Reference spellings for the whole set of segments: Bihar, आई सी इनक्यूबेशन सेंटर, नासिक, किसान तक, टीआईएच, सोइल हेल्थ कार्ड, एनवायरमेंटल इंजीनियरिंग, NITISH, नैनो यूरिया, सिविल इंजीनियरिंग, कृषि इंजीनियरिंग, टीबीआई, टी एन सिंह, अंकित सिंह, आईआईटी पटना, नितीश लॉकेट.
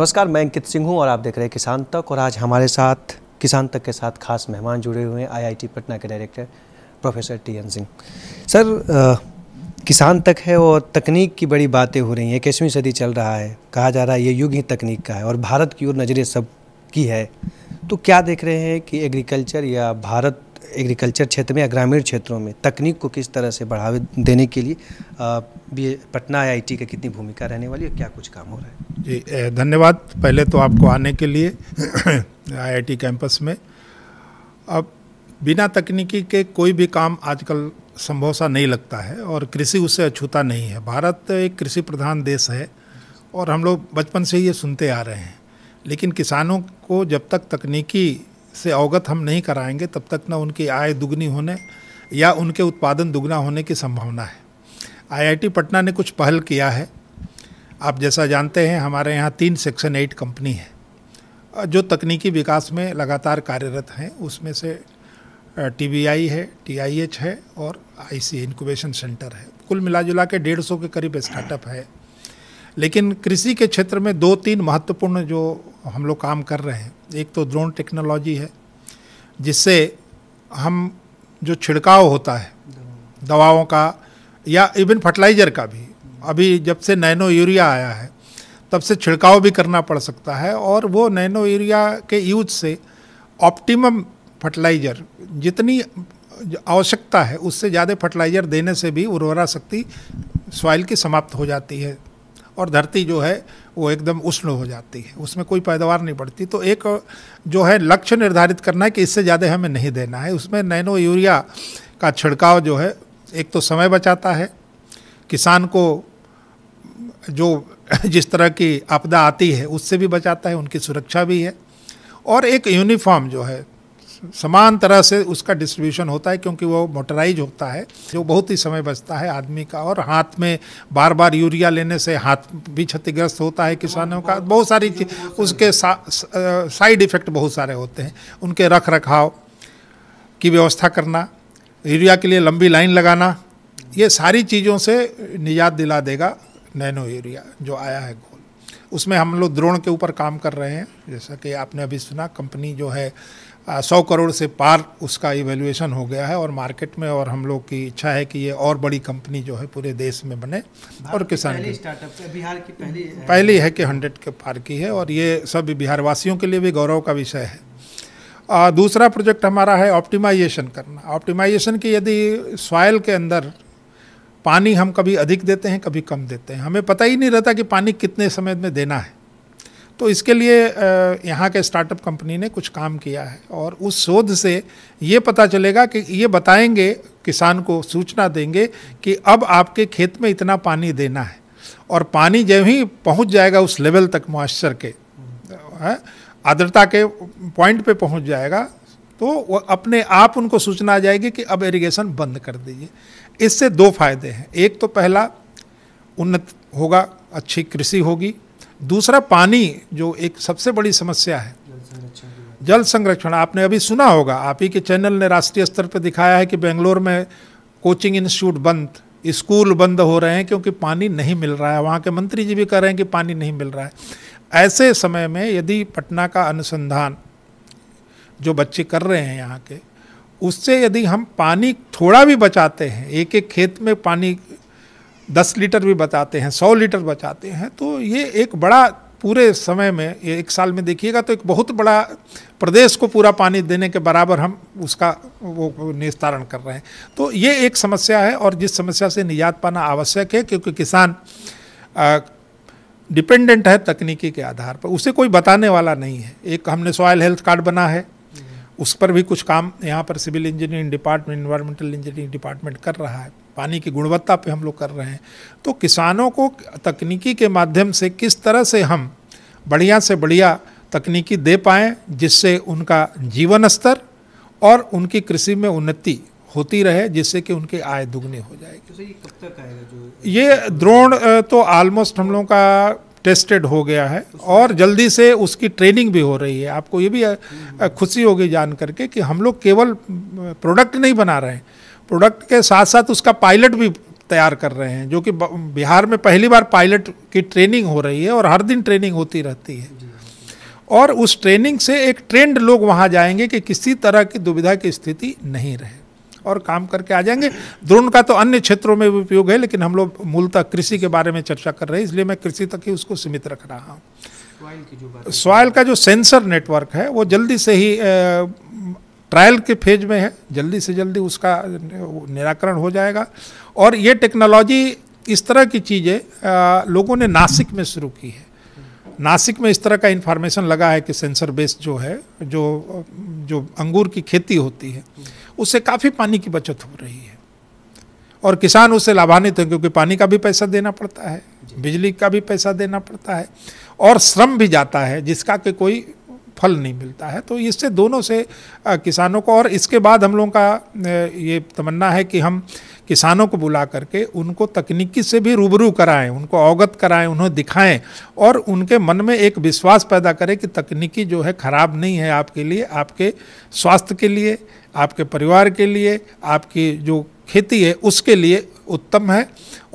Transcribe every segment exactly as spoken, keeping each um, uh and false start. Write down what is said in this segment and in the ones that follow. नमस्कार, मैं अंकित सिंह हूँ और आप देख रहे हैं किसान तक। और आज हमारे साथ किसान तक के साथ खास मेहमान जुड़े हुए हैं आईआईटी पटना के director professor टी एन सिंह। Sir, आ, किसान तक है और तकनीक की बड़ी बातें हो रही हैं। इक्कीसवीं सदी चल रहा है, कहा जा रहा है ये युग ही तकनीक का है और भारत की ओर नज़रें सब की है। तो क्या देख रहे हैं कि एग्रीकल्चर या भारत एग्रीकल्चर क्षेत्र में या ग्रामीण क्षेत्रों में तकनीक को किस तरह से बढ़ावा देने के लिए पटना आईआईटी का कितनी भूमिका रहने वाली है, क्या कुछ काम हो रहा है? जी धन्यवाद, पहले तो आपको आने के लिए आईआईटी कैंपस में। अब बिना तकनीकी के कोई भी काम आजकल संभव सा नहीं लगता है और कृषि उससे अछूता नहीं है। भारत एक कृषि प्रधान देश है और हम लोग बचपन से ही ये सुनते आ रहे हैं, लेकिन किसानों को जब तक तकनीकी से अवगत हम नहीं कराएंगे तब तक ना उनकी आय दुगनी होने या उनके उत्पादन दुगना होने की संभावना है। आईआईटी पटना ने कुछ पहल किया है। आप जैसा जानते हैं हमारे यहाँ तीन सेक्शन एट कंपनी है जो तकनीकी विकास में लगातार कार्यरत हैं। उसमें से टीबीआई है, टीआईएच है और आई सी इनक्यूबेशन सेंटर है। कुल मिलाजुला के डेढ़ सौ के करीब स्टार्टअप है। लेकिन कृषि के क्षेत्र में दो तीन महत्वपूर्ण जो हम लोग काम कर रहे हैं, एक तो ड्रोन टेक्नोलॉजी है जिससे हम जो छिड़काव होता है दवाओं का या इवन फर्टिलाइज़र का भी, अभी जब से नैनो यूरिया आया है तब से छिड़काव भी करना पड़ सकता है और वो नैनो यूरिया के यूज से ऑप्टिमम फर्टिलाइज़र जितनी आवश्यकता है उससे ज़्यादा फर्टिलाइज़र देने से भी उर्वरा शक्ति सॉइल की समाप्त हो जाती है और धरती जो है वो एकदम उष्ण हो जाती है, उसमें कोई पैदावार नहीं बढ़ती। तो एक जो है लक्ष्य निर्धारित करना है कि इससे ज़्यादा हमें नहीं देना है। उसमें नैनो यूरिया का छिड़काव जो है एक तो समय बचाता है, किसान को जो जिस तरह की आपदा आती है उससे भी बचाता है, उनकी सुरक्षा भी है और एक यूनिफॉर्म जो है समान तरह से उसका डिस्ट्रीब्यूशन होता है क्योंकि वो मोटराइज होता है, जो बहुत ही समय बचता है आदमी का। और हाथ में बार बार यूरिया लेने से हाथ भी क्षतिग्रस्त होता है किसानों का, बहुत सारी उसके साइड इफ़ेक्ट बहुत सारे होते हैं। उनके रख रखाव की व्यवस्था करना, यूरिया के लिए लंबी लाइन लगाना, ये सारी चीज़ों से निजात दिला देगा नैनो यूरिया जो आया है। उसमें हम लोग ड्रोन के ऊपर काम कर रहे हैं, जैसा कि आपने अभी सुना कंपनी जो है सौ करोड़ से पार उसका इवेल्युएशन हो गया है और मार्केट में, और हम लोग की इच्छा है कि ये और बड़ी कंपनी जो है पूरे देश में बने और किसान पहली स्टार्टअप बिहार की पहली है। पहली है कि हंड्रेड के पार की है और ये सब बिहार वासियों के लिए भी गौरव का विषय है। आ, दूसरा प्रोजेक्ट हमारा है ऑप्टिमाइजेशन करना। ऑप्टिमाइजेशन की यदि सॉइल के अंदर पानी हम कभी अधिक देते हैं कभी कम देते हैं, हमें पता ही नहीं रहता कि पानी कितने समय में देना है। तो इसके लिए यहाँ के स्टार्टअप कंपनी ने कुछ काम किया है और उस शोध से ये पता चलेगा कि ये बताएंगे किसान को, सूचना देंगे कि अब आपके खेत में इतना पानी देना है और पानी जब ही पहुँच जाएगा उस लेवल तक, मॉइस्चर के आर्द्रता के पॉइंट पे पहुँच जाएगा तो अपने आप उनको सूचना आ जाएगी कि अब इरिगेशन बंद कर दीजिए। इससे दो फायदे हैं, एक तो पहला उन्नत होगा, अच्छी कृषि होगी। दूसरा पानी जो एक सबसे बड़ी समस्या है, जल संरक्षण। आपने अभी सुना होगा, आप ही के चैनल ने राष्ट्रीय स्तर पर दिखाया है कि बेंगलोर में कोचिंग इंस्टीट्यूट बंद, स्कूल बंद हो रहे हैं क्योंकि पानी नहीं मिल रहा है। वहाँ के मंत्री जी भी कह रहे हैं कि पानी नहीं मिल रहा है। ऐसे समय में यदि पटना का अनुसंधान जो बच्चे कर रहे हैं यहाँ के, उससे यदि हम पानी थोड़ा भी बचाते हैं, एक एक खेत में पानी दस लीटर भी बचाते हैं, सौ लीटर बचाते हैं, तो ये एक बड़ा पूरे समय में, ये एक साल में देखिएगा तो एक बहुत बड़ा प्रदेश को पूरा पानी देने के बराबर हम उसका वो निस्तारण कर रहे हैं। तो ये एक समस्या है और जिस समस्या से निजात पाना आवश्यक है क्योंकि किसान आ, डिपेंडेंट है तकनीकी के आधार पर, उसे कोई बताने वाला नहीं है। एक हमने सोइल हेल्थ कार्ड बना है, उस पर भी कुछ काम यहाँ पर सिविल इंजीनियरिंग department, एनवायरमेंटल इंजीनियरिंग department कर रहा है। पानी की गुणवत्ता पे हम लोग कर रहे हैं। तो किसानों को तकनीकी के माध्यम से किस तरह से हम बढ़िया से बढ़िया तकनीकी दे पाएँ जिससे उनका जीवन स्तर और उनकी कृषि में उन्नति होती रहे, जिससे कि उनके आय दुगनी हो जाएगी। तो ये कब तक आएगा जो ये ड्रोन? तो ऑलमोस्ट हम लोगों का टेस्टेड हो गया है और जल्दी से उसकी ट्रेनिंग भी हो रही है। आपको ये भी खुशी होगी जान करके कि हम लोग केवल प्रोडक्ट नहीं बना रहे हैं, प्रोडक्ट के साथ साथ उसका पायलट भी तैयार कर रहे हैं, जो कि बिहार में पहली बार पायलट की ट्रेनिंग हो रही है और हर दिन ट्रेनिंग होती रहती है। और उस ट्रेनिंग से एक ट्रेंड लोग वहाँ जाएंगे कि किसी तरह की दुविधा की स्थिति नहीं रहे और काम करके आ जाएंगे। ड्रोन का तो अन्य क्षेत्रों में भी उपयोग है, लेकिन हम लोग मूलतः कृषि के बारे में चर्चा कर रहे हैं, इसलिए मैं कृषि तक ही उसको सीमित रख रहा हूँ। सॉइल का जो सेंसर नेटवर्क है वो जल्दी से ही ट्रायल के फेज में है, जल्दी से जल्दी उसका निराकरण हो जाएगा। और ये टेक्नोलॉजी, इस तरह की चीज़ें लोगों ने नासिक में शुरू की है। नासिक में इस तरह का इन्फॉर्मेशन लगा है कि सेंसर बेस्ड जो है, जो जो अंगूर की खेती होती है उससे काफ़ी पानी की बचत हो रही है और किसान उससे लाभान्वित हैं, क्योंकि पानी का भी पैसा देना पड़ता है, बिजली का भी पैसा देना पड़ता है और श्रम भी जाता है जिसका कि कोई फल नहीं मिलता है। तो इससे दोनों से किसानों को, और इसके बाद हम लोगों का ये तमन्ना है कि हम किसानों को बुला करके उनको तकनीकी से भी रूबरू कराएं, उनको अवगत कराएं, उन्हें दिखाएं और उनके मन में एक विश्वास पैदा करें कि तकनीकी जो है ख़राब नहीं है आपके लिए, आपके स्वास्थ्य के लिए, आपके परिवार के लिए, आपकी जो खेती है उसके लिए उत्तम है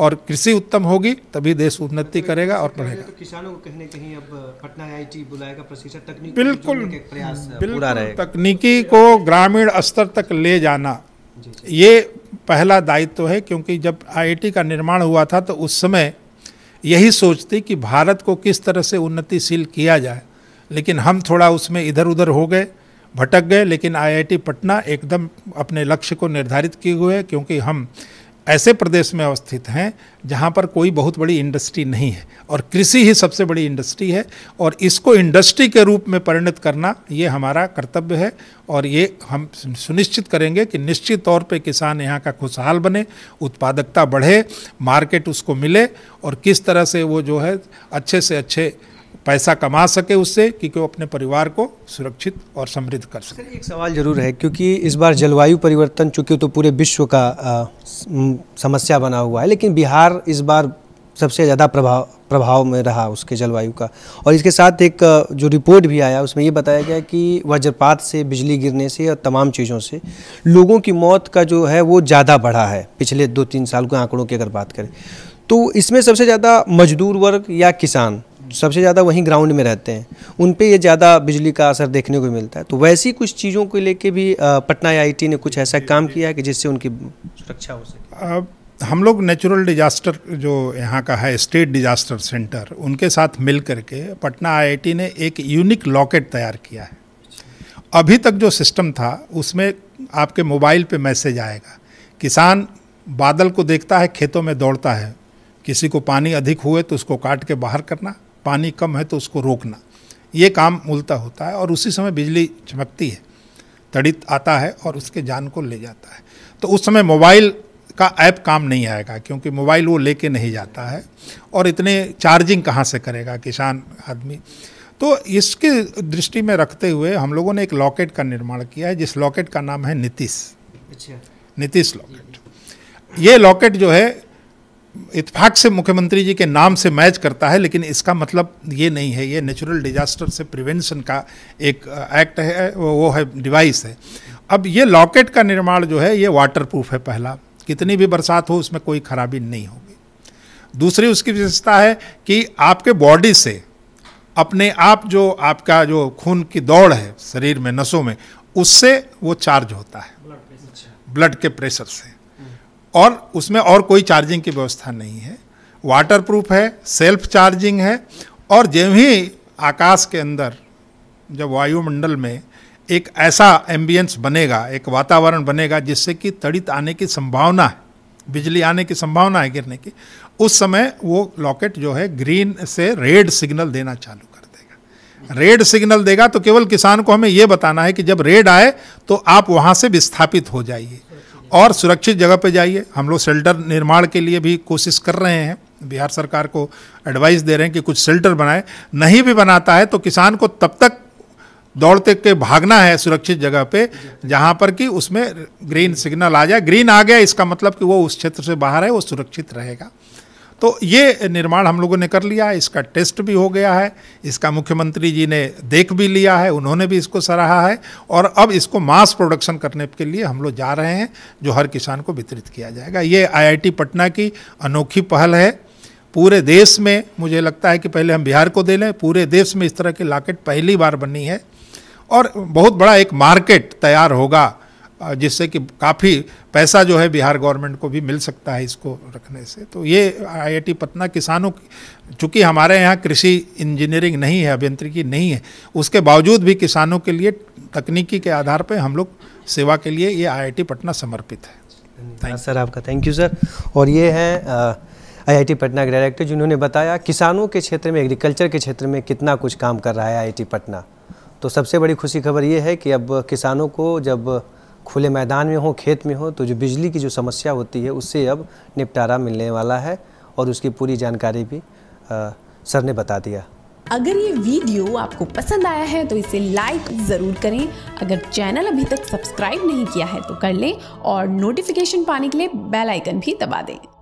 और कृषि उत्तम होगी तभी देश उन्नति तो करेगा और बढ़ेगा। तो किसानों को कहीं ना कहीं अब पटना आईआईटी बुलाएगा प्रशिक्षण तकनीकी, बिल्कुल प्रयास पूरा रहेगा। तकनीकी को ग्रामीण स्तर तक ले जाना ये पहला दायित्व तो है, क्योंकि जब आईआईटी का निर्माण हुआ था तो उस समय यही सोचती कि भारत को किस तरह से उन्नतिशील किया जाए, लेकिन हम थोड़ा उसमें इधर उधर हो गए, भटक गए। लेकिन आईआईटी पटना एकदम अपने लक्ष्य को निर्धारित किए हुए है, क्योंकि हम ऐसे प्रदेश में अवस्थित हैं जहां पर कोई बहुत बड़ी इंडस्ट्री नहीं है और कृषि ही सबसे बड़ी इंडस्ट्री है और इसको इंडस्ट्री के रूप में परिणत करना ये हमारा कर्तव्य है। और ये हम सुनिश्चित करेंगे कि निश्चित तौर पे किसान यहां का खुशहाल बने, उत्पादकता बढ़े, मार्केट उसको मिले और किस तरह से वो जो है अच्छे से अच्छे पैसा कमा सके उससे, क्योंकि वो अपने परिवार को सुरक्षित और समृद्ध कर सके। सर, एक सवाल जरूर है क्योंकि इस बार जलवायु परिवर्तन चूँकि तो पूरे विश्व का आ, समस्या बना हुआ है, लेकिन बिहार इस बार सबसे ज़्यादा प्रभाव प्रभाव में रहा उसके जलवायु का। और इसके साथ एक जो रिपोर्ट भी आया उसमें ये बताया गया कि वज्रपात से, बिजली गिरने से और तमाम चीज़ों से लोगों की मौत का जो है वो ज़्यादा बढ़ा है पिछले दो तीन साल के आंकड़ों की अगर बात करें तो। इसमें सबसे ज़्यादा मजदूर वर्ग या किसान सबसे ज़्यादा वहीं ग्राउंड में रहते हैं, उन पे ये ज़्यादा बिजली का असर देखने को मिलता है। तो वैसी कुछ चीज़ों को लेके भी पटना आईआईटी ने कुछ ऐसा काम किया है कि जिससे उनकी सुरक्षा हो सके। हम लोग नेचुरल डिजास्टर जो यहाँ का है स्टेट डिजास्टर सेंटर, उनके साथ मिल करके पटना आईआईटी ने एक यूनिक लॉकेट तैयार किया है। अभी तक जो सिस्टम था उसमें आपके मोबाइल पर मैसेज आएगा, किसान बादल को देखता है, खेतों में दौड़ता है, किसी को पानी अधिक हुए तो उसको काट के बाहर करना, पानी कम है तो उसको रोकना, ये काम मूलतः होता है। और उसी समय बिजली चमकती है, तड़ित आता है और उसके जान को ले जाता है। तो उस समय मोबाइल का ऐप काम नहीं आएगा क्योंकि मोबाइल वो लेके नहीं जाता है और इतने चार्जिंग कहाँ से करेगा किसान आदमी। तो इसके दृष्टि में रखते हुए हम लोगों ने एक लॉकेट का निर्माण किया है, जिस लॉकेट का नाम है नितीश। अच्छा, नितीश लॉकेट। ये लॉकेट जो है इत्तेफाक से मुख्यमंत्री जी के नाम से मैच करता है, लेकिन इसका मतलब ये नहीं है। ये नेचुरल डिजास्टर से प्रिवेंशन का एक एक्ट है, वो है डिवाइस है। अब ये लॉकेट का निर्माण जो है ये वाटरप्रूफ है, पहला कितनी भी बरसात हो उसमें कोई खराबी नहीं होगी। दूसरी उसकी विशेषता है कि आपके बॉडी से अपने आप जो आपका जो खून की दौड़ है शरीर में, नसों में, उससे वो चार्ज होता है ब्लड के प्रेशर से और उसमें और कोई चार्जिंग की व्यवस्था नहीं है। वाटरप्रूफ है, सेल्फ चार्जिंग है और जब ही आकाश के अंदर जब वायुमंडल में एक ऐसा एम्बियंस बनेगा, एक वातावरण बनेगा जिससे कि तड़ित आने की संभावना है, बिजली आने की संभावना है गिरने की, उस समय वो लॉकेट जो है ग्रीन से रेड सिग्नल देना चालू कर देगा। रेड सिग्नल देगा तो केवल किसान को हमें ये बताना है कि जब रेड आए तो आप वहाँ से विस्थापित हो जाइए और सुरक्षित जगह पे जाइए। हम लोग शेल्टर निर्माण के लिए भी कोशिश कर रहे हैं, बिहार सरकार को एडवाइस दे रहे हैं कि कुछ शेल्टर बनाए। नहीं भी बनाता है तो किसान को तब तक दौड़ते के भागना है सुरक्षित जगह पे जहाँ पर कि उसमें ग्रीन सिग्नल आ जाए। ग्रीन आ गया इसका मतलब कि वो उस क्षेत्र से बाहर है, वो सुरक्षित रहेगा। तो ये निर्माण हम लोगों ने कर लिया है, इसका टेस्ट भी हो गया है, इसका मुख्यमंत्री जी ने देख भी लिया है, उन्होंने भी इसको सराहा है और अब इसको मास प्रोडक्शन करने के लिए हम लोग जा रहे हैं जो हर किसान को वितरित किया जाएगा। ये आईआईटी पटना की अनोखी पहल है। पूरे देश में मुझे लगता है कि पहले हम बिहार को दे लें, पूरे देश में इस तरह की लॉकेट पहली बार बनी है और बहुत बड़ा एक मार्केट तैयार होगा जिससे कि काफ़ी पैसा जो है बिहार गवर्नमेंट को भी मिल सकता है इसको रखने से। तो ये आईआईटी पटना किसानों की, चूँकि हमारे यहाँ कृषि इंजीनियरिंग नहीं है, अभियांत्रिकी नहीं है, उसके बावजूद भी किसानों के लिए तकनीकी के आधार पर हम लोग सेवा के लिए ये आईआईटी पटना समर्पित है। थैंक सर, आपका थैंक यू सर। और ये हैं आईआईटी पटना के डायरेक्टर जिन्होंने बताया किसानों के क्षेत्र में, एग्रीकल्चर के क्षेत्र में कितना कुछ काम कर रहा है आईआईटी पटना। तो सबसे बड़ी खुशी खबर ये है कि अब किसानों को जब खुले मैदान में हो, खेत में हो, तो जो बिजली की जो समस्या होती है उससे अब निपटारा मिलने वाला है और उसकी पूरी जानकारी भी आ, सर ने बता दिया। अगर ये वीडियो आपको पसंद आया है तो इसे लाइक ज़रूर करें। अगर चैनल अभी तक सब्सक्राइब नहीं किया है तो कर लें और नोटिफिकेशन पाने के लिए बेल आइकन भी दबा दें।